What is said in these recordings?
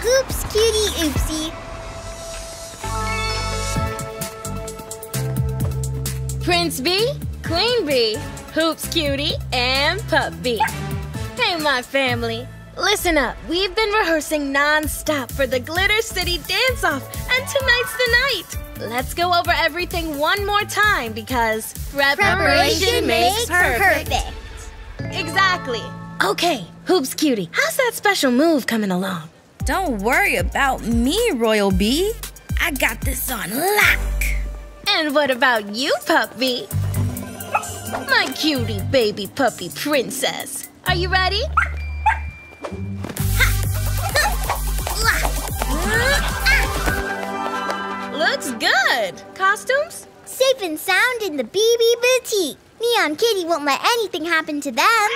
Hoops Cutie Oopsie. Prince Bee, Queen Bee, Hoops Cutie, and Pup Bee. Hey, my family. Listen up. We've been rehearsing non-stop for the Glitter City Dance-Off, and tonight's the night. Let's go over everything one more time because preparation makes perfect. Exactly. Okay, Hoops Cutie, how's that special move coming along? Don't worry about me, Royal Bee. I got this on lock. And what about you, Pup Bee? My cutie baby puppy princess. Are you ready? Looks good. Costumes? Safe and sound in the BB Boutique. Neon Kitty won't let anything happen to them.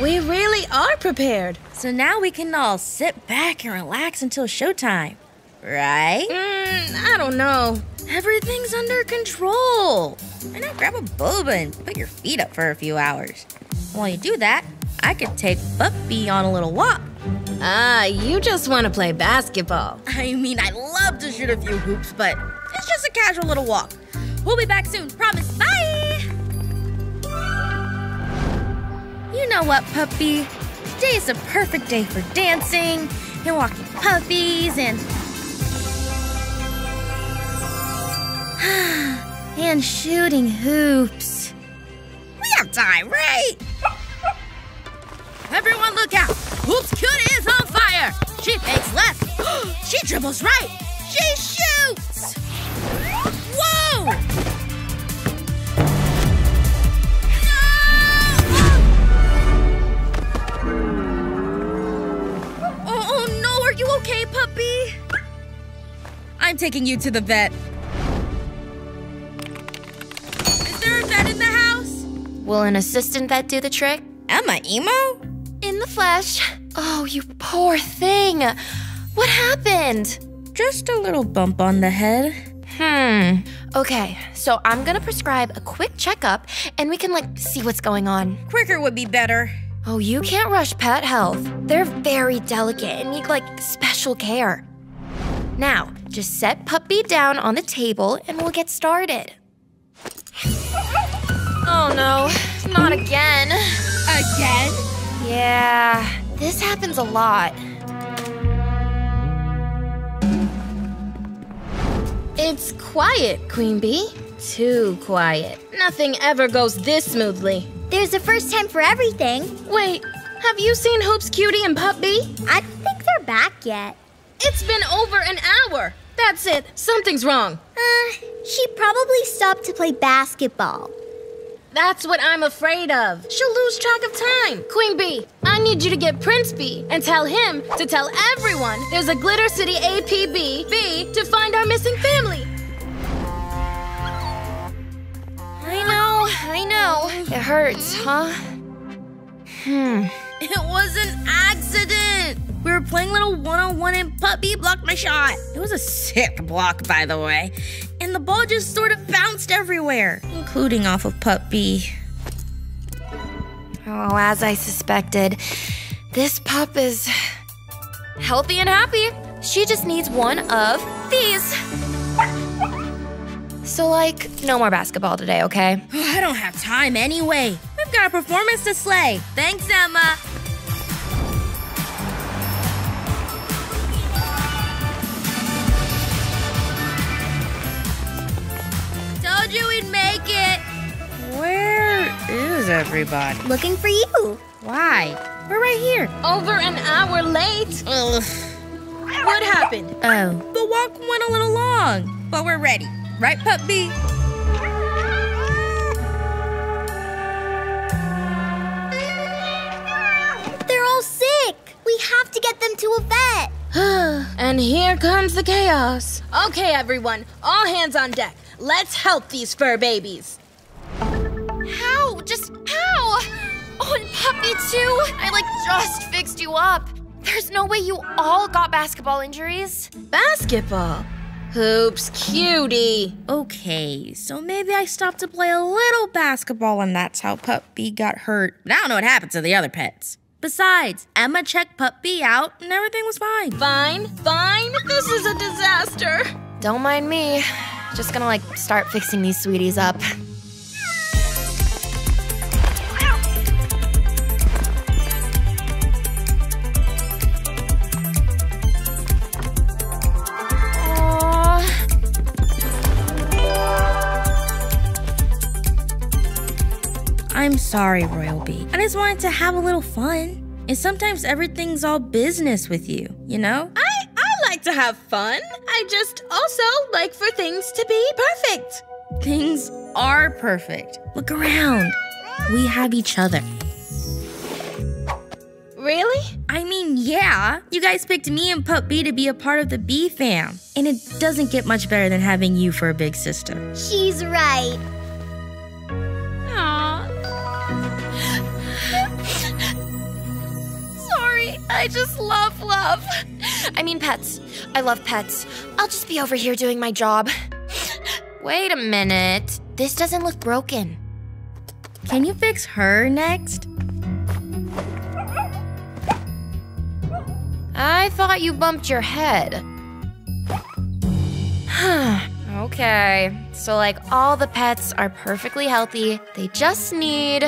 We really are prepared. So now we can all sit back and relax until showtime, right? I don't know. Everything's under control. Why not grab a boba and put your feet up for a few hours? While you do that, I could take Pup Bee on a little walk. You just want to play basketball. I mean, I love to shoot a few hoops, but it's just a casual little walk. We'll be back soon, promise. Bye! You know what, Pup Bee? Today is a perfect day for dancing and walking puppies and... and shooting hoops. We have time, right? Everyone look out! Hoops Cutie is on fire! She fakes left, she dribbles right, she shoots! Whoa! No! Oh no, are you okay, puppy? I'm taking you to the vet. Is there a vet in the house? Will an assistant vet do the trick? Am-I-Emo? In the flesh. Oh, you poor thing. What happened? Just a little bump on the head. Okay, so I'm gonna prescribe a quick checkup and we can, see what's going on. Quicker would be better. Oh, you can't rush pet health. They're very delicate and need, special care. Now, just set Puppy down on the table and we'll get started. Oh no, not again. Again? Yeah, this happens a lot. It's quiet, Queen Bee. Too quiet. Nothing ever goes this smoothly. There's a first time for everything. Wait, have you seen Hoops Cutie and Pup Bee? I don't think they're back yet. It's been over an hour. That's it. Something's wrong. She probably stopped to play basketball. That's what I'm afraid of. She'll lose track of time. Queen Bee, I need you to get Prince Bee and tell him to tell everyone there's a Glitter City APB B to find our missing family. I know. It hurts, huh? It was an accident. We were playing little one-on-one and Pup Bee blocked my shot. It was a sick block, by the way. And the ball just sort of bounced everywhere, including off of Pup Bee. Oh, as I suspected, this pup is healthy and happy. She just needs one of these. So, no more basketball today, okay? I don't have time anyway. We've got a performance to slay. Thanks, Emma. Everybody. Looking for you. Why? We're right here. Over an hour late. Ugh. What happened? Oh. The walk went a little long, but we're ready. Right, Pup Bee? They're all sick. We have to get them to a vet. And here comes the chaos. Okay, everyone. All hands on deck. Let's help these fur babies. How? Just how? Oh, and Puppy too? I just fixed you up. There's no way you all got basketball injuries. Basketball? Hoops Cutie. Okay, so maybe I stopped to play a little basketball and that's how Puppy got hurt. But I don't know what happened to the other pets. Besides, Emma checked Pup Bee out and everything was fine. Fine? This is a disaster. Don't mind me. Just gonna, start fixing these sweeties up. I'm sorry, Royal Bee. I just wanted to have a little fun. And sometimes everything's all business with you, you know? I like to have fun. I just also like for things to be perfect. Things are perfect. Look around. We have each other. Really? I mean, yeah. You guys picked me and Pup Bee to be a part of the Bee fam. And it doesn't get much better than having you for a big sister. She's right. I just love love. I mean pets. I love pets. I'll just be over here doing my job. Wait a minute. This doesn't look broken. Can you fix her next? I thought you bumped your head. Okay. So all the pets are perfectly healthy. They just need...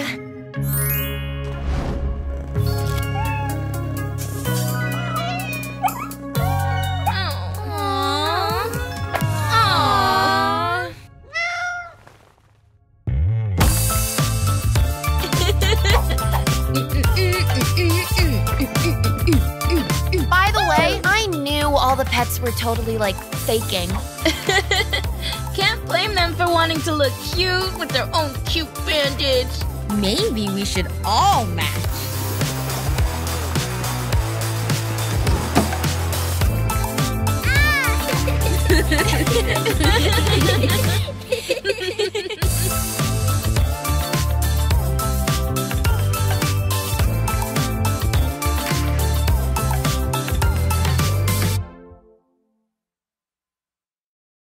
By the way, I knew all the pets were totally, faking. Can't blame them for wanting to look cute with their own cute bandage. Maybe we should all match. Ah!